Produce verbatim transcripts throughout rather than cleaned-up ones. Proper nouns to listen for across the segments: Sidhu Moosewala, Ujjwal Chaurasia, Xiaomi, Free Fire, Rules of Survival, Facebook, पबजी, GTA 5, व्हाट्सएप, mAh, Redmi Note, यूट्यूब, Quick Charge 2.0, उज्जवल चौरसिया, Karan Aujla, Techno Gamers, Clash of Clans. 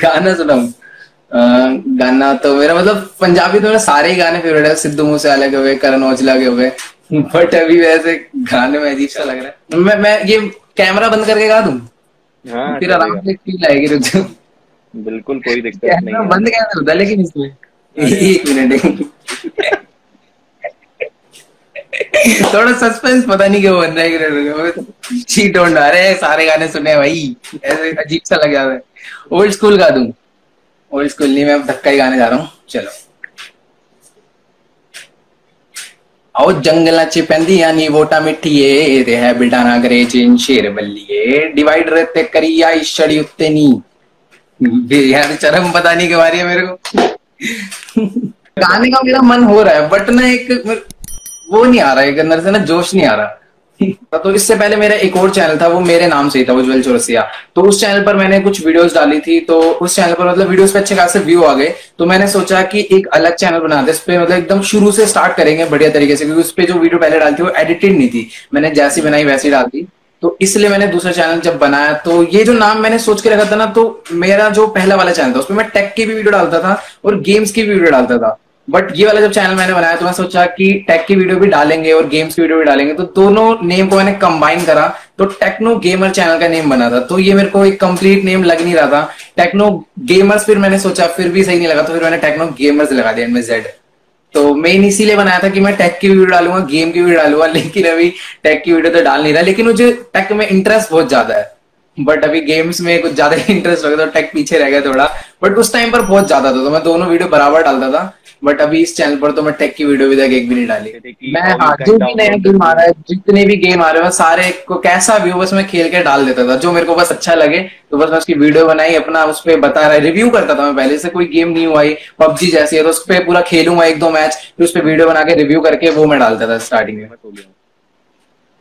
गाना सुनाऊं? गाना तो मेरा मतलब पंजाबी तो मेरा सारे ही गाने फेवरेट है, सिद्धू मूसेवाला के हुए, करण औजला के हुए, बट अभी वैसे गाने में अजीब सा लग रहा है। मैं मैं ये कैमरा बंद करके गा दूं फिर आराम से फील आएगी। रुक जाओ, बिल्कुल कोई दिक्कत नहीं है, बंद कैमरा होता है लेकिन इसमें एक मिनट थोड़ा सस्पेंस पता नहीं क्यों बन रहा है। चीट ढूंढ रहे, सारे गाने सुने भाई, ऐसे अजीब सा लग जाता है। ओल्ड स्कूल गा दूं? ओल्ड स्कूल नहीं, मैं धक्का ही गाने जा रहा हूँ। चलो आओ जंगला च पैंदियां नी वोटा मिठिए, ते है बिल्डा नागरेज इन शेर बल्लिए, डिवाइड रहते करिया इस छड़ी उत्ते नी। यार चरम पता नहीं क्यों आ रही है मेरे को। गाने का मेरा मन हो रहा है बट ना एक वो नहीं आ रहा है, एक अंदर से ना जोश नहीं आ रहा। तो इससे पहले मेरा एक और चैनल था, वो मेरे नाम से ही था, उज्जवल चौरसिया। तो उस चैनल पर मैंने कुछ वीडियोस डाली थी, तो उस चैनल पर मतलब वीडियोस पे अच्छे खासे व्यू आ गए। तो मैंने सोचा कि एक अलग चैनल बनाते, इस पे मतलब एकदम शुरू से स्टार्ट करेंगे बढ़िया तरीके से, क्योंकि उस पर जो वीडियो पहले डालती वो एडिटेड नहीं थी, मैंने जैसी बनाई वैसी डालती। तो इसलिए मैंने दूसरा चैनल जब बनाया तो ये जो नाम मैंने सोच के रखा था ना, तो मेरा जो पहला वाला चैनल था उसमें मैं टेक की भी वीडियो डालता था और गेम्स की भी वीडियो डालता था। बट ये वाला जब चैनल मैंने बनाया तो मैं सोचा कि टेक की वीडियो भी डालेंगे और गेम्स की वीडियो भी डालेंगे, तो दोनों नेम को मैंने कंबाइन करा, तो टेक्नो गेमर चैनल का नेम बना था। तो ये मेरे को एक कंप्लीट नेम लग नहीं रहा था, टेक्नो गेमर्स, फिर मैंने सोचा फिर भी सही नहीं लगा, तो फिर मैंने टेक्नो गेमर्स लगा दिया इनमें जेड। तो मेन इसीलिए बनाया था कि मैं टेक की वीडियो डालूंगा, गेम की वीडियो डालूंगा, लेकिन अभी टेक की वीडियो तो डाल नहीं रहा, लेकिन मुझे टेक में इंटरेस्ट बहुत ज्यादा है। बट अभी गेम्स में कुछ ज्यादा इंटरेस्ट हो गया तो टेक पीछे रह गया थोड़ा, बट उस टाइम पर बहुत ज्यादा था, तो मैं दोनों वीडियो बराबर डालता था। बट अभी इस चैनल पर तो मैं टेक की वीडियो भी तक एक भी नहीं डाली। मैं हाँ जो भी नया गेम आ रहा है, जितने भी गेम आ रहे हैं सारे को कैसा भी हो बस मैं खेल के डाल देता था, जो मेरे को बस अच्छा लगे तो बस मैं उसकी वीडियो बनाई, अपना उस पर बता रहा है, रिव्यू करता था मैं पहले से। कोई गेम नहीं हुआ, पबजी जैसी है तो उस पर पूरा खेलूंगा एक दो मैच, फिर उस पर वीडियो बना के रिव्यू करके वो मैं डालता था स्टार्टिंग में।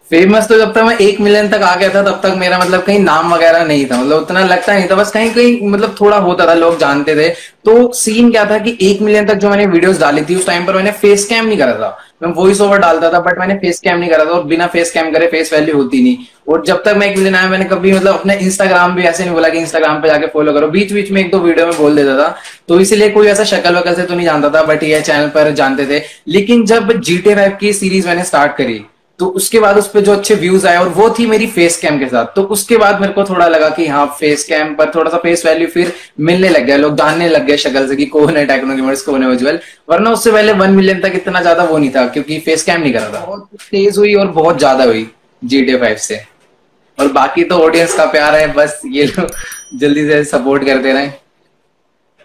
फेमस तो जब तक मैं एक मिलियन तक आ गया था तब तक मेरा मतलब कहीं नाम वगैरह नहीं था, मतलब उतना लगता नहीं था, बस कहीं कहीं मतलब थोड़ा होता था, लोग जानते थे। तो सीन क्या था कि एक मिलियन तक जो मैंने वीडियोस डाली थी उस टाइम पर मैंने फेस कैम नहीं करा था, मैं वॉइस ओवर डालता था बट मैंने फेस कैम नहीं करा था, और बिना फेस कैम करे फेस वैल्यू होती नहीं। और जब तक मैं एक मिलियन आया मैंने कभी मतलब अपने इंस्टाग्राम भी ऐसे नहीं बोला कि इंस्टाग्राम पे जाके फॉलो करो, बीच बीच में एक दो वीडियो में बोल देता था, तो इसीलिए कोई ऐसा शक्ल वकल से तो नहीं जानता था, बट ये चैनल पर जानते थे। लेकिन जब जी टी ए फाइव की सीरीज मैंने स्टार्ट करी तो उसके बाद उस पर जो अच्छे व्यूज आए, और वो थी मेरी फेस कैम के साथ, तो उसके बाद मेरे को थोड़ा लगा कि हाँ फेस कैम पर थोड़ा सा फेस वैल्यू फिर मिलने लग गया, लोग जानने लग गए शक्ल से कि कौन है टेक्नो गेमर्स, कौन है उज्जवल। वरना उससे पहले वन मिलियन तक इतना ज्यादा वो नहीं था, क्योंकि फेस कैम नहीं करा था। बहुत तेज हुई और बहुत ज्यादा हुई जी टी ए फाइव से, और बाकी तो ऑडियंस का प्यार है, बस ये लोग जल्दी से सपोर्ट करते रहे।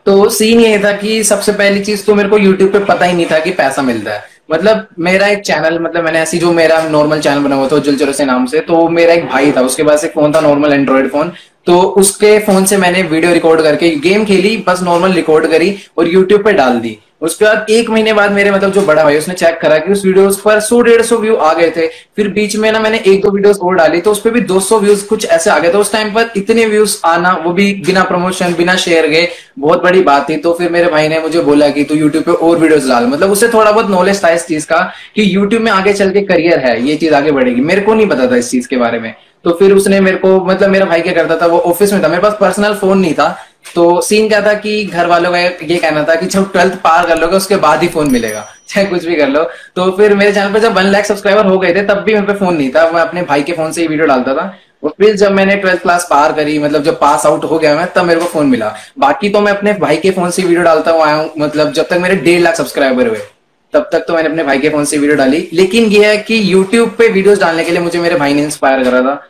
तो सीन ये था कि सबसे पहली चीज तो मेरे को यूट्यूब पे पता ही नहीं था कि पैसा मिलता है। मतलब मेरा एक चैनल, मतलब मैंने ऐसी जो मेरा नॉर्मल चैनल बना हुआ था उज्जवल चौरसिया नाम से, तो मेरा एक भाई था, उसके पास एक फोन था नॉर्मल एंड्रॉइड फोन, तो उसके फोन से मैंने वीडियो रिकॉर्ड करके गेम खेली, बस नॉर्मल रिकॉर्ड करी और यूट्यूब पे डाल दी। उसके बाद एक महीने बाद मेरे मतलब जो बड़ा भाई उसने चेक करा कि उस वीडियो पर सौ डेढ़ सौ व्यू आ गए थे। फिर बीच में ना मैंने एक दो वीडियोस और डाली तो उस पर भी दो सौ व्यूज कुछ ऐसे आ गए थे। उस टाइम पर इतने व्यूज आना, वो भी बिना प्रमोशन बिना शेयर गए, बहुत बड़ी बात थी। तो फिर मेरे भाई ने मुझे बोला कि तू यूट्यूब पे और वीडियोस डाल, मतलब उससे थोड़ा बहुत नॉलेज था इस चीज का कि यूट्यूब में आगे चल के करियर है, ये चीज आगे बढ़ेगी। मेरे को नहीं पता था इस चीज के बारे में। तो फिर उसने मेरे को मतलब मेरा भाई क्या करता था, वो ऑफिस में था, मेरे पास पर्सनल फोन नहीं था। तो सीन क्या था कि घर वालों का ये कहना था कि जब ट्वेल्थ पार कर लोगे उसके बाद ही फोन मिलेगा, चाहे कुछ भी कर लो। तो फिर मेरे चैनल पर जब वन लाख सब्सक्राइबर हो गए थे तब भी मेरे पे फोन नहीं था, मैं अपने भाई के फोन से ही वीडियो डालता था। और फिर जब मैंने ट्वेल्थ क्लास पार करी, मतलब जब पास आउट हो गया मैं, तब मेरे को फोन मिला। बाकी तो मैं अपने भाई के फोन से वीडियो डालता हुआ आया हूँ, मतलब जब तक मेरे डेढ़ लाख सब्सक्राइबर हुए तब तक तो मैंने अपने भाई के फोन से वीडियो डाली। लेकिन यह है कि यूट्यूब पे वीडियोस डालने के लिए मुझे मेरे भाई ने इंस्पायर करा था,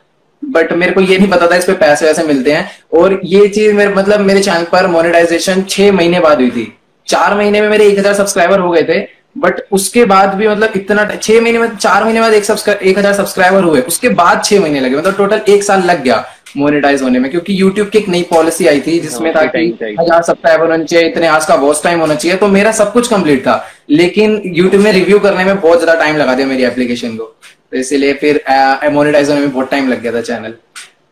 बट मेरे को ये नहीं पता था इस पे पैसे वैसे मिलते हैं। और ये चीज मेरे मतलब मेरे चैनल पर मोनेटाइजेशन छह महीने बाद हुई थी। चार महीने में मेरे एक हजार सब्सक्राइबर हो गए थे, बट उसके बाद भी मतलब इतना छह महीने में, चार महीने बाद एक हजार सब्सक्राइबर हुए, उसके बाद छह महीने लगे, मतलब टोटल एक साल लग गया मोनेटाइज होने में। क्योंकि यूट्यूब की एक नई पॉलिसी आई थी जिसमें था कि हजार सब्सक्राइबर होना चाहिए, इतने आज का वॉच टाइम होना चाहिए। तो मेरा सब कुछ कंप्लीट था, लेकिन यूट्यूब ने रिव्यू करने में बहुत ज्यादा टाइम लगा दिया मेरी एप्लीकेशन को, तो इसीलिए फिर मोनेटाइज होने में बहुत टाइम लग गया था चैनल।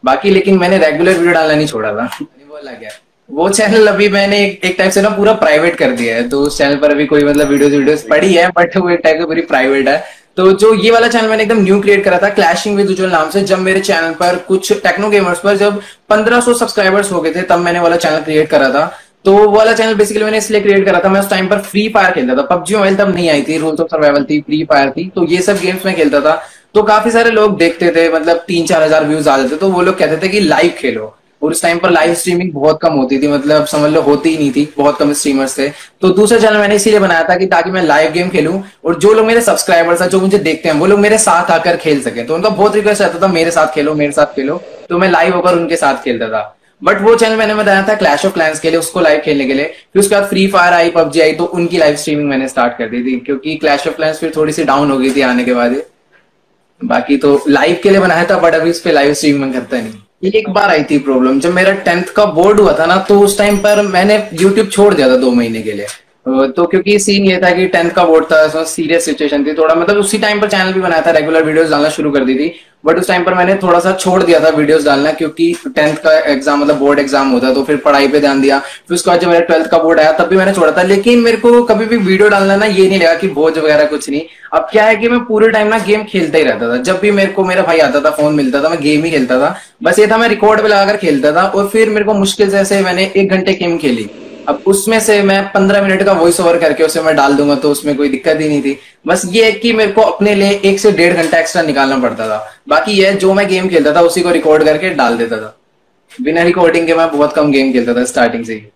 बाकी लेकिन मैंने रेगुलर वीडियो डालना नहीं छोड़ा था, वो लग गया। वो चैनल अभी मैंने एक, एक टाइप से ना पूरा प्राइवेट कर दिया है, तो उस चैनल पर अभी कोई मतलब वीडियोस वीडियोस पड़ी है, बट वो एक टाइप से पूरी प्राइवेट है। तो जो ये वाला चैनल मैंने एकदम न्यू क्रिएट करा था क्लैशिंग विद उज्जवल नाम से। जब मेरे चैनल पर कुछ टेक्नो गेमर्स पर जब पंद्रह सौ सब्सक्राइबर्स हो गए थे तब मैंने वाला चैनल क्रिएट करा था। तो वो वाला चैनल बेसिकली मैंने इसलिए क्रिएट करा था, मैं उस टाइम पर फ्री फायर खेलता था, पबजी मोबाइल तब नहीं आई थी, रूल्स ऑफ सर्वाइवल थी, फ्री फायर थी, तो ये सब गेम्स में खेलता था। तो काफी सारे लोग देखते थे, मतलब तीन चार हजार व्यूज आ जाते, तो वो लोग कहते थे कि लाइव खेलो। और उस टाइम पर लाइव स्ट्रीमिंग बहुत कम होती थी, मतलब समझ लो होती ही नहीं थी, बहुत कम स्ट्रीमर्स थे। तो दूसरा चैनल मैंने इसीलिए बनाया था कि ताकि मैं लाइव गेम खेलूं और जो लोग मेरे सब्सक्राइबर्स हैं, जो मुझे देखते हैं, वो लोग मेरे साथ आकर खेल सके। तो उनका बहुत रिक्वेस्ट आता था मेरे साथ खेलो मेरे साथ खेलो, तो मैं लाइव होकर उनके साथ खेलता था। बट वो चैनल मैंने बनाया था क्लैश ऑफ क्लैंस के लिए, उसको लाइव खेलने के लिए। फिर उसके बाद फ्री फायर आई, पबजी आई, तो उनकी लाइव स्ट्रीमिंग मैंने स्टार्ट कर दी थी, क्योंकि क्लैश ऑफ क्लैंस फिर थोड़ी सी डाउन हो गई थी आने के बाद। बाकी तो लाइव के लिए बनाया था, बट अभी उस पर लाइव स्ट्रीमिंग करता नहीं। एक बार आई थी प्रॉब्लम जब मेरा टेंथ का बोर्ड हुआ था ना, तो उस टाइम पर मैंने यूट्यूब छोड़ दिया था दो महीने के लिए। तो क्योंकि सीन ये था कि टेंथ का बोर्ड था, उसमें सीरियस सिचुएशन थी थोड़ा, मतलब उसी टाइम पर चैनल भी बनाया था, रेगुलर वीडियोस डालना शुरू कर दी थी, बट उस टाइम पर मैंने थोड़ा सा छोड़ दिया था वीडियोस डालना, क्योंकि टेंथ का एग्जाम मतलब बोर्ड एग्जाम होता, तो फिर पढ़ाई पे ध्यान दिया। फिर उसके बाद जब मेरा ट्वेल्थ का बोर्ड आया तब भी मैंने छोड़ा था, लेकिन मेरे को कभी भी वीडियो डालना ना ये नहीं लगा कि बोझ वगैरह कुछ नहीं। अब क्या है कि मैं पूरे टाइम ना गेम खेलता ही रहता था, जब भी मेरे को मेरा भाई आता था फोन मिलता था मैं गेम ही खेलता था। बस ये था मैं रिकॉर्ड पे लगाकर खेलता था, और फिर मेरे को मुश्किल से मैंने एक घंटे गेम खेली, अब उसमें से मैं पंद्रह मिनट का वॉइस ओवर करके उसे मैं डाल दूंगा, तो उसमें कोई दिक्कत ही नहीं थी। बस ये है कि मेरे को अपने लिए एक से डेढ़ घंटा एक्स्ट्रा निकालना पड़ता था। बाकी ये जो मैं गेम खेलता था उसी को रिकॉर्ड करके डाल देता था, बिना रिकॉर्डिंग के मैं बहुत कम गेम खेलता था स्टार्टिंग से ही।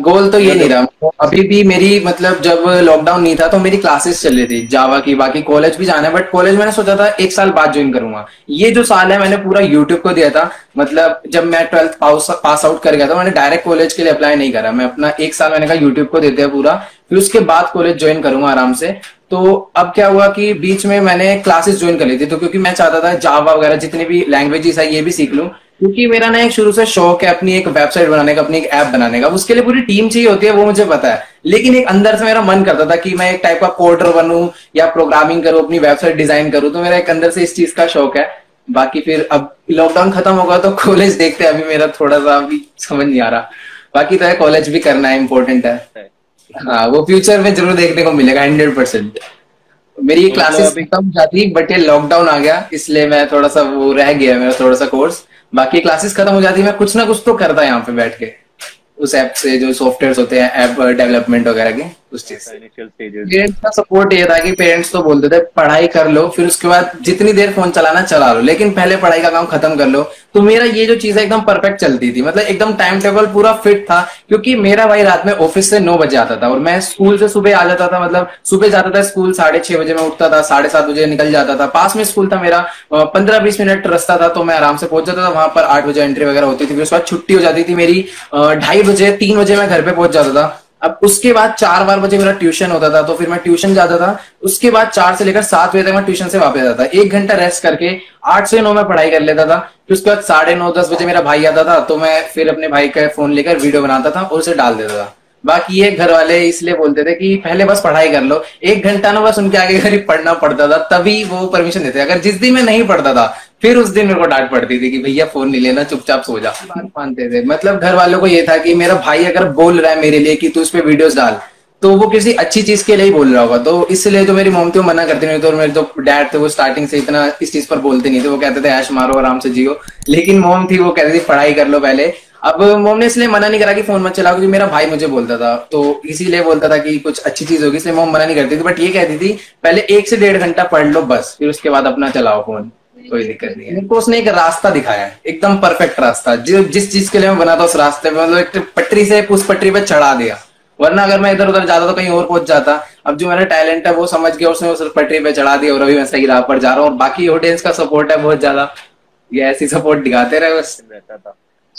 गोल तो ये नहीं रहा अभी भी मेरी, मतलब जब लॉकडाउन नहीं था तो मेरी क्लासेस चल रही थी जावा की, बाकी कॉलेज भी जाना है, बट कॉलेज मैंने सोचा था एक साल बाद ज्वाइन करूंगा। ये जो साल है मैंने पूरा यूट्यूब को दिया था, मतलब जब मैं ट्वेल्थ पास आउट कर गया था मैंने डायरेक्ट कॉलेज के लिए अप्लाई नहीं करा, मैं अपना एक साल मैंने कहा यूट्यूब को देते हैं पूरा, फिर उसके बाद कॉलेज ज्वाइन करूंगा आराम से। तो अब क्या हुआ कि बीच में मैंने क्लासेस ज्वाइन कर ली थी, तो क्योंकि मैं चाहता था जावा वगैरह जितनी भी लैंग्वेजेस है ये भी सीख लूँ, क्योंकि मेरा ना एक शुरू से शौक है अपनी एक वेबसाइट बनाने का, अपनी एक ऐप बनाने का। उसके लिए पूरी टीम चाहिए होती है वो मुझे पता है, लेकिन एक अंदर से मेरा मन करता था कि मैं एक टाइप का कोडर बनूं या प्रोग्रामिंग करूं, अपनी वेबसाइट डिजाइन करूं, तो मेरा एक अंदर से इस चीज का शौक है। बाकी फिर अब लॉकडाउन खत्म होगा तो कॉलेज देखते हैं, अभी मेरा थोड़ा सा अभी समझ नहीं आ रहा। बाकी तो है कॉलेज भी करना है, इम्पोर्टेंट है, हाँ वो फ्यूचर में जरूर देखने को मिलेगा हंड्रेड परसेंट। मेरी क्लासेस कम जाती बट ये लॉकडाउन आ गया इसलिए मैं थोड़ा सा वो रह गया मेरा थोड़ा सा कोर्स, बाकी क्लासेस खत्म हो जाती है मैं कुछ ना कुछ तो करता यहाँ पे बैठ के उस ऐप से, जो सॉफ्टवेयर होते हैं ऐप डेवलपमेंट वगैरह के उस चीज से। पेरेंट्स का सपोर्ट ये था कि पेरेंट्स तो बोलते थे पढ़ाई कर लो, फिर उसके बाद जितनी देर फोन चलाना चला लो, लेकिन पहले पढ़ाई का काम खत्म कर लो। तो मेरा ये जो चीज है एकदम परफेक्ट चलती थी, मतलब एकदम टाइम टेबल पूरा फिट था, क्योंकि मेरा भाई रात में ऑफिस से नौ बजे आता था और मैं स्कूल से सुबह आ जाता था, मतलब सुबह जाता था स्कूल साढ़े छह बजे मैं उठता था, साढ़े सात बजे निकल जाता था, पास में स्कूल था मेरा, पंद्रह बीस मिनट रास्ता था, तो मैं आराम से पहुंच जाता था वहां पर, आठ बजे एंट्री वगैरह होती थी, फिर उसके बाद छुट्टी हो जाती थी मेरी, ढाई बजे तीन बजे मैं घर पे पहुंच जाता था। अब उसके बाद चार बार बजे मेरा ट्यूशन होता था, तो फिर मैं ट्यूशन जाता था, उसके बाद चार से लेकर सात बजे तक मैं ट्यूशन से वापस आता था, एक घंटा रेस्ट करके आठ से नौ में पढ़ाई कर लेता था। फिर उसके बाद साढ़े नौ दस बजे मेरा भाई आता था, तो मैं फिर अपने भाई का फोन लेकर वीडियो बनाता था और उसे डाल देता था। बाकी ये घर वाले इसलिए बोलते थे कि पहले बस पढ़ाई कर लो, एक घंटा ना बस उनके आगे करीब पढ़ना पड़ता था तभी वो परमिशन देते। अगर जिस दिन मैं नहीं पढ़ता था फिर उस दिन मेरे को डांट पड़ती थी कि भैया फोन नहीं लेना, चुपचाप सो जा। मानते थे, मतलब घर वालों को ये था कि मेरा भाई अगर बोल रहा है मेरे लिए कि तू उस पर वीडियोस डाल तो वो किसी अच्छी चीज के लिए ही बोल रहा होगा, तो इसलिए तो मेरी मम्मी तो मना करती नहीं। तो मेरे जो डैड थे वो स्टार्टिंग से इतना इस चीज पर बोलते नहीं थे, वो कहते थे ऐश मारो आराम से जियो, लेकिन मॉम थी वो कहती थी पढ़ाई कर लो पहले। अब मॉम ने इसलिए मना नहीं करा कि फोन मत चलाओ क्योंकि मेरा भाई मुझे बोलता था, तो इसीलिए बोलता था कि कुछ अच्छी चीज होगी, इसलिए मॉम मना नहीं करती थी, बट ये कहती थी पहले एक से डेढ़ घंटा पढ़ लो बस, फिर उसके बाद अपना चलाओ फोन, कोई दिक्कत नहीं है। मेरे को उसने एक रास्ता दिखाया है, एकदम परफेक्ट रास्ता, जो जिस चीज के लिए मैं बना था उस रास्ते पे, मतलब एक पटरी से उस पटरी पे चढ़ा दिया, वरना अगर मैं इधर उधर जाता तो कहीं और पहुंच जाता। अब जो मेरा टैलेंट है वो समझ गया, उसने उस पटरी पे चढ़ा दिया और अभी मैं सही राह पर जा रहा हूँ, और बाकी ऑडियंस का सपोर्ट है बहुत ज्यादा, ये ऐसी सपोर्ट दिखाते रहे बस।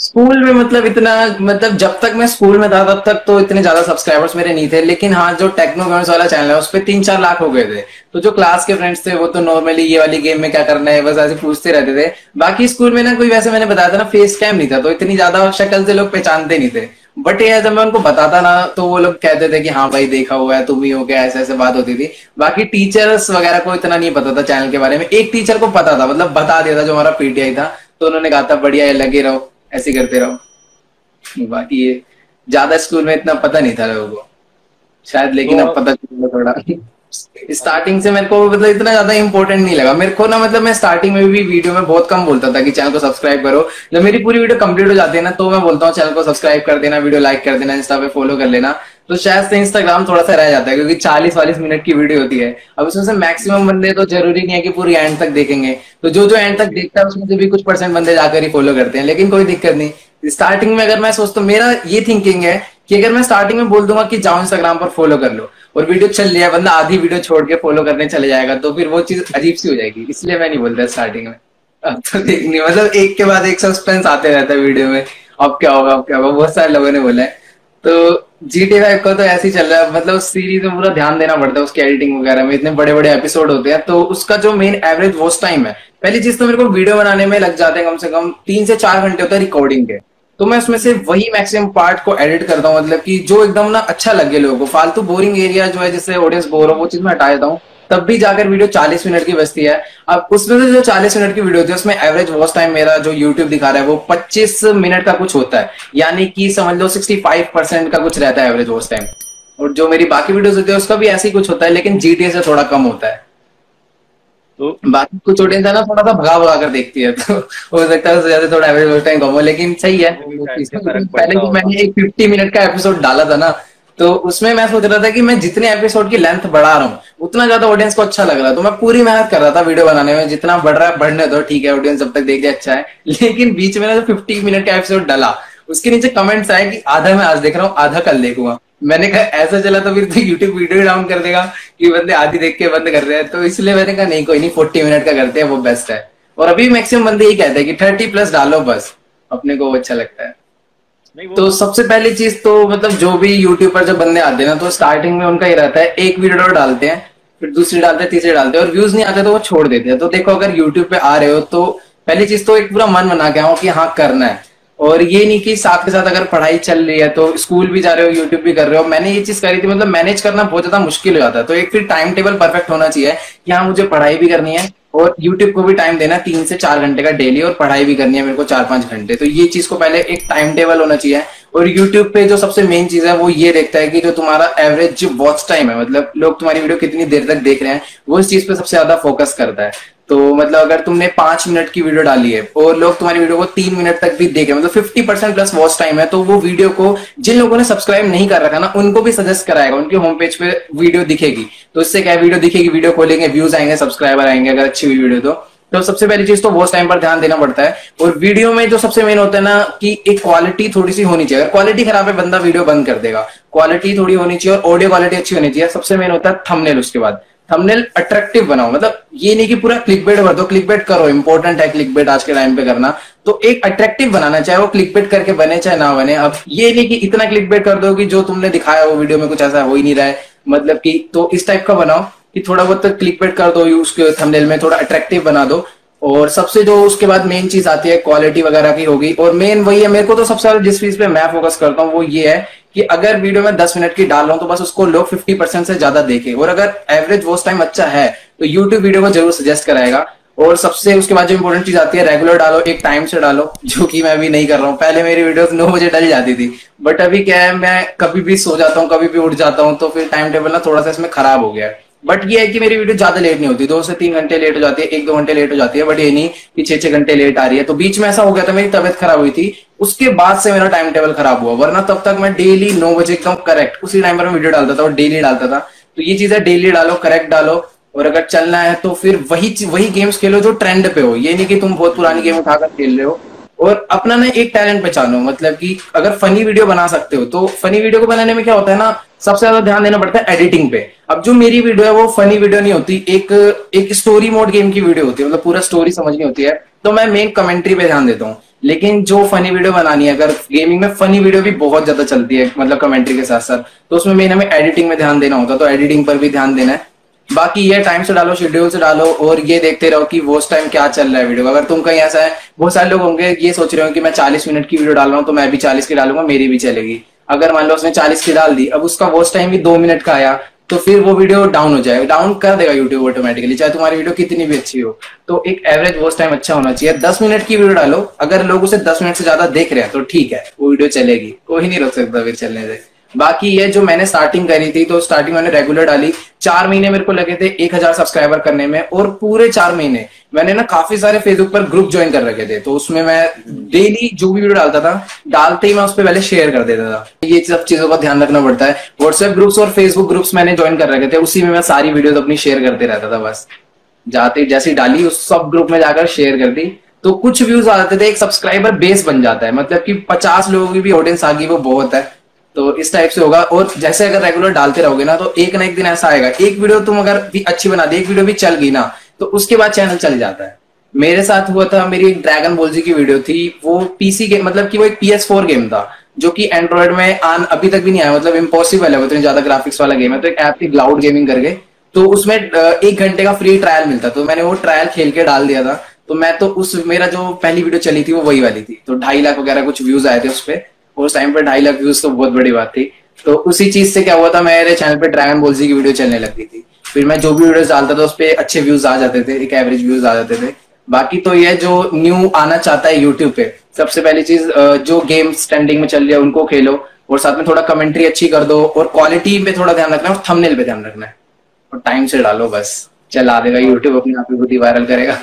स्कूल में मतलब इतना, मतलब जब तक मैं स्कूल में था तब तक तो इतने ज्यादा सब्सक्राइबर्स मेरे नहीं थे, लेकिन हाँ जो टेक्नो गेमर्स वाला चैनल है उस पर तीन चार लाख हो गए थे। तो जो क्लास के फ्रेंड्स थे वो तो नॉर्मली ये वाली गेम में क्या करना है बस ऐसे पूछते रहते थे। बाकी स्कूल में ना कोई, वैसे मैंने बताया था ना, फेस कैम नहीं था, तो इतनी ज्यादा शक्ल से लोग पहचानते नहीं थे, बट ये जब मैं उनको बताता ना तो वो लोग कहते थे कि हाँ भाई देखा हुआ है, तुम ही हो गया, ऐसे ऐसे बात होती थी। बाकी टीचर्स वगैरह को इतना नहीं पता था चैनल के बारे में, एक टीचर को पता था, मतलब बता दिया था, जो हमारा पीटीआई था, तो उन्होंने कहा था बढ़िया है लगे रहो, ऐसे करते रहो। बाकी ये ज्यादा स्कूल में इतना पता नहीं था लोगों को शायद, लेकिन अब पता चल रहा थोड़ा। स्टार्टिंग से मेरे को मतलब इतना ज्यादा इम्पोर्टेंट नहीं लगा मेरे को ना, मतलब मैं स्टार्टिंग में भी वीडियो में बहुत कम बोलता था कि चैनल को सब्सक्राइब करो। जब मेरी पूरी वीडियो कंप्लीट हो जाती है ना तो मैं बोलता हूँ चैनल को सब्सक्राइब कर देना, वीडियो लाइक कर देना, इंस्टा पे फॉलो कर लेना। तो शायद से इंस्टाग्राम थोड़ा सा रह जाता है क्योंकि चालीस वालीस मिनट की वीडियो होती है। अब इसमें से मैक्सिमम बंदे तो जरूरी नहीं है कि पूरी एंड तक देखेंगे, तो जो जो एंड तक देखता है उसमें से भी कुछ परसेंट बंदे जाकर ही फॉलो करते हैं। लेकिन कोई दिक्कत नहीं, स्टार्टिंग में अगर मैं सोचता हूँ, मेरा ये थिंकिंग है कि अगर मैं स्टार्टिंग में बोल दूंगा कि जाओ इंस्टाग्राम पर फॉलो कर लो और वीडियो चल रही है, बंदा आधी वीडियो छोड़ के फॉलो करने चले जाएगा तो फिर वो चीज अजीब सी हो जाएगी, इसलिए मैं नहीं बोलता स्टार्टिंग में। अब तो देखनी मतलब एक के बाद एक सस्पेंस आते रहता है वीडियो में, अब क्या होगा अब क्या होगा, बहुत सारे लोगों ने बोला है। तो जी टी ए फाइव का तो ऐसे ही चल रहा है, मतलब उस सीरीज में पूरा ध्यान देना पड़ता है, उसकी एडिटिंग वगैरह में इतने बड़े बड़े एपिसोड होते हैं तो उसका जो मेन एवरेज वॉच टाइम है, पहली चीज तो मेरे को वीडियो बनाने में लग जाते हैं कम से कम तीन से चार घंटे होता है रिकॉर्डिंग के। तो मैं उसमें से वही मैक्सिमम पार्ट को एडिट करता हूँ, मतलब कि जो एकदम ना अच्छा लगे लोगों को, फालतू बोरिंग एरिया जो है जिससे ऑडियंस बोर हो वो चीज मैं हटा देता हूँ, तब भी जाकर वीडियो चालीस मिनट की बचती है। अब उसमें से जो चालीस मिनट की वीडियो होती है उसमें एवरेज वॉच टाइम मेरा जो यूट्यूब दिखा रहा है वो पच्चीस मिनट का कुछ होता है, यानी कि समझ लो सिक्सटी फाइव परसेंट का कुछ रहता है एवरेज वॉच टाइम। और जो मेरी बाकी वीडियोज होती है उसका भी ऐसे ही कुछ होता है, लेकिन जी टी ए से थोड़ा कम होता है। तो बाकी कुछ ऑडियंस है ना थोड़ा सा भगा भगा कर देखती है, तो हो सकता है उससे ज्यादा थोड़ा एवरेज टाइम कम हो, लेकिन सही है। पहले भी मैंने एक फिफ्टी मिनट का एपिसोड डाला था ना, तो उसमें मैं सोच रहा था कि मैं जितने एपिसोड की लेंथ बढ़ा रहा हूँ उतना ज्यादा ऑडियंस को अच्छा लग रहा है, तो मैं पूरी मेहनत कर रहा था वीडियो बनाने में, जितना बढ़ रहा है बढ़ने दो ठीक है, ऑडियंस जब तक देख जाए अच्छा है। लेकिन बीच में जो फिफ्टी मिनट का एपिसोड डाला उसके नीचे कमेंट्स आए कि आधा मैं आज देख रहा हूँ आधा कल देखूंगा। मैंने कहा ऐसा चला तो फिर तो यूट्यूब वीडियो डाउन कर देगा कि बंदे आधी देख के बंद कर रहे हैं, तो इसलिए मैंने कहा नहीं कोई नहीं चालीस मिनट का करते हैं वो बेस्ट है। और अभी मैक्सिमम बंदे ये कहते हैं कि तीस प्लस डालो बस, अपने को अच्छा लगता है। तो सबसे पहली चीज तो मतलब जो भी यूट्यूब पर जब बंदे आते हैं ना तो स्टार्टिंग में उनका ये रहता है एक वीडियो डालते हैं फिर दूसरी डालते हैं तीसरी डालते हैं और व्यूज नहीं आते तो वो छोड़ देते हैं। तो देखो अगर यूट्यूब पे आ रहे हो तो पहली चीज तो एक पूरा मन बना के आओ कि हाँ करना है, और ये नहीं कि साथ के साथ अगर पढ़ाई चल रही है तो स्कूल भी जा रहे हो यूट्यूब भी कर रहे हो। मैंने ये चीज करी थी, मतलब मैनेज करना बहुत ज्यादा मुश्किल हो जाता है, तो एक फिर टाइम टेबल परफेक्ट होना चाहिए कि हाँ मुझे पढ़ाई भी करनी है और यूट्यूब को भी टाइम देना तीन से चार घंटे का डेली, और पढ़ाई भी करनी है मेरे को चार पांच घंटे। तो ये चीज को पहले एक टाइम टेबल होना चाहिए। और यूट्यूब पे जो सबसे मेन चीज है वो ये देखता है कि जो तुम्हारा एवरेज वॉच टाइम है, मतलब लोग तुम्हारी वीडियो कितनी देर तक देख रहे हैं, वो इस चीज पे सबसे ज्यादा फोकस करता है। तो मतलब अगर तुमने पांच मिनट की वीडियो डाली है और लोग तुम्हारी वीडियो को तीन मिनट तक भी देखे, मतलब fifty percent plus watch time है, तो वो वीडियो को जिन लोगों ने सब्सक्राइब नहीं कर रखा ना उनको भी सजेस्ट कराएगा, उनके होम पेज पे वीडियो दिखेगी। तो इससे क्या वीडियो दिखेगी, वीडियो खोलेंगे, व्यूज आएंगे, सब्सक्राइबर आएंगे अगर अच्छी हुई वीडियो तो। तो सबसे पहली चीज तो वॉच टाइम पर ध्यान देना पड़ता है। और वीडियो में जो सबसे मेन होता है ना कि एक क्वालिटी थोड़ी सी होनी चाहिए, अगर क्वालिटी खराब है बंदा वीडियो बंद कर देगा। क्वालिटी थोड़ी होनी चाहिए और ऑडियो क्वालिटी अच्छी होनी चाहिए। सबसे मेन होता है थंबनेल, उसके बाद थंबनेल अट्रैक्टिव बनाओ, मतलब ये नहीं कि पूरा क्लिक बेट भर दो, क्लिक बेट करो इंपॉर्टेंट है क्लिक बेट आज के टाइम पे करना, तो एक अट्रैक्टिव बनाना चाहे वो क्लिक बेट करके बने चाहे ना बने। अब ये नहीं कि इतना क्लिक बेट कर दो कि जो तुमने दिखाया वो वीडियो में कुछ ऐसा हो ही नहीं रहा है, मतलब कि तो इस टाइप का बनाओ कि थोड़ा बहुत तो क्लिक बेट कर दो उसके थंबनेल में, थोड़ा अट्रैक्टिव बना दो। और सबसे जो उसके बाद मेन चीज आती है क्वालिटी वगैरह की होगी, और मेन वही है मेरे को तो सबसे ज्यादा जिस चीज पे मैं फोकस करता हूँ वो ये है कि अगर वीडियो में दस मिनट की डाल रहा हूँ तो बस उसको लोग पचास परसेंट से ज्यादा देखें, और अगर एवरेज वॉच टाइम अच्छा है तो यूट्यूब वीडियो को जरूर सजेस्ट कराएगा। और सबसे उसके बाद जो इंपॉर्टेंट चीज आती है रेगुलर डालो, एक टाइम से डालो, जो कि मैं अभी नहीं कर रहा हूँ। पहले मेरी वीडियोस नौ बजे डल जाती थी, बट अभी क्या है मैं कभी भी सो जाता हूँ कभी भी उठ जाता हूँ, तो फिर टाइम टेबल ना थोड़ा सा इसमें खराब हो गया है। बट ये है कि मेरी वीडियो ज्यादा लेट नहीं होती, दो से तीन घंटे लेट हो जाती है, एक दो घंटे लेट हो जाती है, बट ये नहीं कि छह छह घंटे लेट आ रही है। तो बीच में ऐसा हो गया था मेरी तबियत खराब हुई थी, उसके बाद से मेरा टाइम टेबल खराब हुआ, वरना तब तक मैं डेली नौ बजे एकदम करेक्ट उसी टाइम पर मैं वीडियो डालता था और डेली डालता था। तो ये चीज है डेली डालो, करेक्ट डालो, और अगर चलना है तो फिर वही वही गेम्स खेलो जो ट्रेंड पे हो, ये नहीं कि तुम बहुत पुरानी गेम उठाकर खेल रहे हो। और अपना ना एक टैलेंट पहचानो, मतलब कि अगर फनी वीडियो बना सकते हो तो फनी वीडियो को बनाने में क्या होता है ना सबसे ज्यादा ध्यान देना पड़ता है एडिटिंग पे। अब जो मेरी वीडियो है वो फनी वीडियो नहीं होती, एक एक स्टोरी मोड गेम की वीडियो होती है, मतलब पूरा स्टोरी समझनी होती है, तो मैं मेन कमेंट्री पे ध्यान देता हूँ। लेकिन जो फनी वीडियो बनानी है, अगर गेमिंग में फनी वीडियो भी बहुत ज्यादा चलती है मतलब कमेंट्री के साथ साथ, तो उसमें मेन हमें एडिटिंग में ध्यान देना होता है, तो एडिटिंग पर भी ध्यान देना है। बाकी ये टाइम से डालो, शेड्यूल से डालो, और ये देखते रहो कि वॉच टाइम क्या चल रहा है वीडियो। अगर तुम कहीं ऐसा है, बहुत सारे लोग होंगे ये सोच रहे हो कि मैं चालीस मिनट की वीडियो डाल रहा हूँ तो मैं भी चालीस की डालूंगा मेरी भी चलेगी। अगर मान लो उसने चालीस की डाल दी, अब उसका वॉच टाइम भी दो मिनट का आया तो फिर वो वीडियो डाउन हो जाएगा, डाउन कर देगा यूट्यूब ऑटोमेटिकली, चाहे तुम्हारी वीडियो कितनी भी अच्छी हो। तो एक एवरेज वॉच टाइम अच्छा होना चाहिए। दस मिनट की वीडियो डालो, अगर लोग उसे दस मिनट से ज्यादा देख रहे हैं तो ठीक है वो वीडियो चलेगी, कोई नहीं रोक सकता फिर चलने से। बाकी ये जो मैंने स्टार्टिंग करी थी, तो स्टार्टिंग मैंने रेगुलर डाली, चार महीने मेरे को लगे थे एक हजार सब्सक्राइबर करने में, और पूरे चार महीने मैंने ना काफी सारे फेसबुक पर ग्रुप ज्वाइन कर रखे थे, तो उसमें मैं डेली जो भी वीडियो डालता था, डालते ही मैं उस पर पहले शेयर कर देता था। ये सब चीजों का ध्यान रखना पड़ता है। व्हाट्सएप ग्रुप्स और फेसबुक ग्रुप्स मैंने ज्वाइन कर रखे थे, उसी में मैं सारी वीडियोज अपनी शेयर करते रहता था। बस जाते जैसी डाली उस सब ग्रुप में जाकर शेयर कर दी, तो कुछ व्यूज आ जाते थे, एक सब्सक्राइबर बेस बन जाता है, मतलब कि पचास लोगों की भी ऑडियंस आ गई वो बहुत है। तो इस टाइप से होगा, और जैसे अगर रेगुलर डालते रहोगे ना, तो एक ना एक दिन ऐसा आएगा, एक वीडियो तुम अगर भी अच्छी बना दी, एक वीडियो भी चल गई ना, तो उसके बाद चैनल चल जाता है। मेरे साथ हुआ था, मेरी एक ड्रैगन बॉल जी की वीडियो थी, वो पीसी गेम, मतलब कि वो एक पी एस फोर गेम था, जो कि एंड्रॉइड में आन अभी तक भी नहीं आया, मतलब इम्पॉसिबल है, इतनी ज्यादा ग्राफिक्स वाला गेम है। तो एक ऐप थी क्लाउड गेमिंग करके, तो उसमें एक घंटे का फ्री ट्रायल मिलता, तो मैंने वो ट्रायल खेल के डाल दिया था। तो मैं तो उस मेरा जो पहली वीडियो चली थी वो वही वाली थी, तो ढाई लाख वगैरह कुछ व्यूज आए थे उस पर, उस टाइम पे ढाई लाख व्यूज तो बहुत बड़ी बात थी। तो उसी चीज से क्या हुआ था, मेरे चैनल पे ड्रैगन बॉल जी की वीडियो चलने लगती थी, फिर मैं जो भी वीडियोस डालता था उस पर अच्छे व्यूज आ जाते थे, एक एवरेज व्यूज आ जाते थे। बाकी तो ये जो न्यू आना चाहता है यूट्यूब पे, सबसे पहली चीज जो गेम ट्रेंडिंग में चल रही है उनको खेलो, और साथ में थोड़ा कमेंट्री अच्छी कर दो, और क्वालिटी पे थोड़ा ध्यान रखना है, और थंबनेल पे ध्यान रखना है, और टाइम से डालो, बस चला देगा यूट्यूब अपने आप ही, खुद ही वायरल करेगा।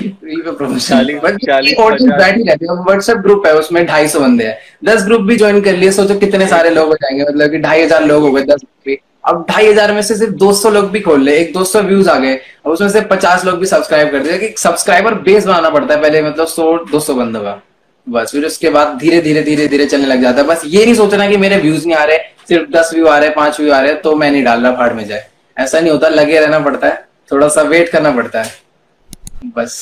व्हाट्सएप ग्रुप है, उसमें ढाई सौ बंदे हैं, दस ग्रुप भी ज्वाइन कर लिए, सोचो कितने सारे लोग हो जाएंगे, मतलब कि ढाई हजार लोग हो गए दस ग्रुप भी। अब ढाई हजार में से सिर्फ दो सौ लोग भी खोल ले, एक दो सौ व्यूज आ गए, अब उसमें से पचास लोग भी सब्सक्राइब कर दिया। सब्सक्राइबर बेस बनाना पड़ता है पहले, मतलब सौ दो सौ बंदों का, बस फिर उसके बाद धीरे धीरे धीरे धीरे चलने लग जाता है। बस ये नहीं सोचना कि मेरे व्यूज नहीं आ रहे, सिर्फ दस व्यू आ रहे, पांच व्यू आ रहे, तो मैं नहीं डाल रहा, भाड़ में जाए, ऐसा नहीं होता, लगे रहना पड़ता है, थोड़ा सा वेट करना पड़ता है। बस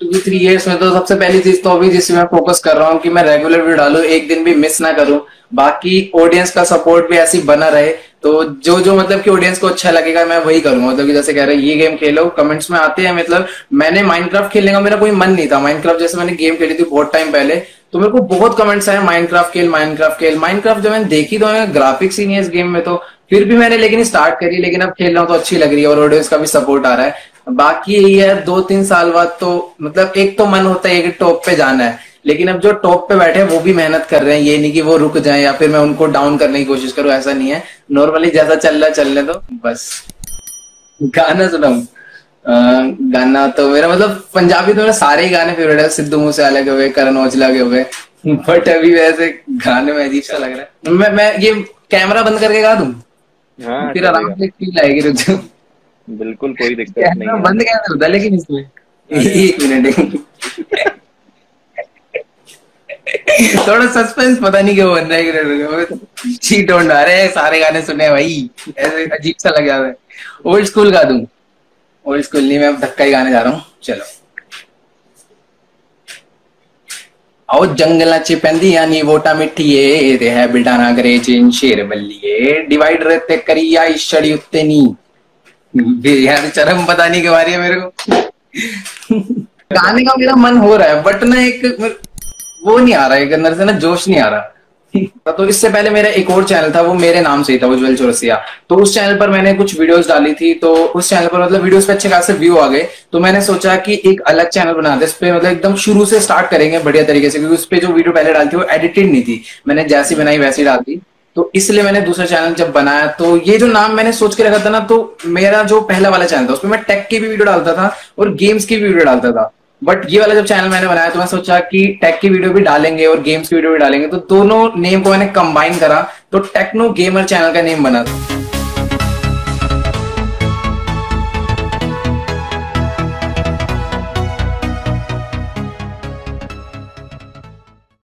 टू थ्री इयर्स में तो सबसे पहली चीज तो अभी जिसमें मैं फोकस कर रहा हूँ कि मैं रेगुलर वीडियो डालू, एक दिन भी मिस ना करूँ, बाकी ऑडियंस का सपोर्ट भी ऐसी बना रहे, तो जो जो मतलब कि ऑडियंस को अच्छा लगेगा मैं वही करूंगा। मतलब कि जैसे कह रहे हैं ये गेम खेलो, कमेंट्स में आते हैं, मतलब मैंने माइनक्राफ्ट खेलने का मेरा कोई मन नहीं था, माइनक्राफ्ट जैसे मैंने गेम खेली थी बहुत टाइम पहले, तो मेरे को बहुत कमेंट्स आए माइनक्राफ्ट खेल माइनक्राफ्ट खेल माइनक्राफ्ट, जब मैंने देखी तो ग्राफिक्स ही नहीं है इस गेम में, तो फिर भी मैंने लेकिन स्टार्ट करी, लेकिन अब खेल रहा हूँ तो अच्छी लग रही है, और ऑडियंस का भी सपोर्ट आ रहा है। बाकी यही है, दो तीन साल बाद तो मतलब एक तो मन होता है कि टॉप पे जाना है, लेकिन अब जो टॉप पे बैठे हैं वो भी मेहनत कर रहे हैं, ये नहीं कि वो रुक जाएं या फिर मैं उनको डाउन करने की कोशिश करूं, ऐसा नहीं है, नॉर्मली जैसा चल रहा चलने दो। बस गाना सुनाऊं, गाना तो मेरा मतलब पंजाबी तो मेरे सारे ही गाने फेवरेट है, सिद्धू मूसेवाला के हुए, करण औजला के हुए, बट अभी वैसे गाने में अजीब सा लग रहा है। मैं मैं ये कैमरा बंद करके गा दूं, हाँ, फिर आराम से फील आएगी, रुझान बिल्कुल कोई दिक्कत नहीं, बंद क्या होता है, लेकिन इसमें एक मिनट थोड़ा सस्पेंस, पता नहीं क्यों बन रहा है, चीट होने आ रहे हैं, सारे गाने सुने भाई, ऐसे अजीब सा लग जाता है। ओल्ड स्कूल गा दूं, ओल्ड स्कूल नहीं, मैं धक्का ही गाने जा रहा हूँ, चलो। आओ जंगलां च पैंदियां नी वोटा मिठिए ते है बिल्डाना अंग्रेज इन शेर बल्लिए डिवाइडर ते करी आई छड़ी उत्ते नी, यार चरम पता नहीं क्यों आ रही है मेरे को। गाने का मेरा मन हो रहा है, बट ना एक वो नहीं आ रहा है अंदर से ना, जोश नहीं आ रहा। तो इससे पहले मेरा एक और चैनल था, वो मेरे नाम से ही था, उज्जवल चौरसिया, तो उस चैनल पर मैंने कुछ वीडियोस डाली थी, तो उस चैनल पर मतलब वीडियोस पे अच्छे खासे व्यू आ गए, तो मैंने सोचा कि एक अलग चैनल बनाते हैं, इस पे मतलब एकदम शुरू से स्टार्ट करेंगे बढ़िया तरीके से, क्योंकि उस पे जो वीडियो पहले डाली थी वो एडिटेड नहीं थी, मैंने जैसी बनाई वैसी डाल दी, तो इसलिए मैंने दूसरा चैनल जब बनाया, तो ये जो नाम मैंने सोच के रखा था ना, तो मेरा जो पहला वाला चैनल था उसमें मैं टेक की भी वीडियो डालता था और गेम्स की भी वीडियो डालता था, बट ये वाला जब चैनल मैंने बनाया तो मैं सोचा कि टेक की वीडियो भी डालेंगे और गेम्स की वीडियो भी डालेंगे, तो दोनों नेम को मैंने कंबाइन करा, तो टेक्नो गेमर चैनल का नेम बना था।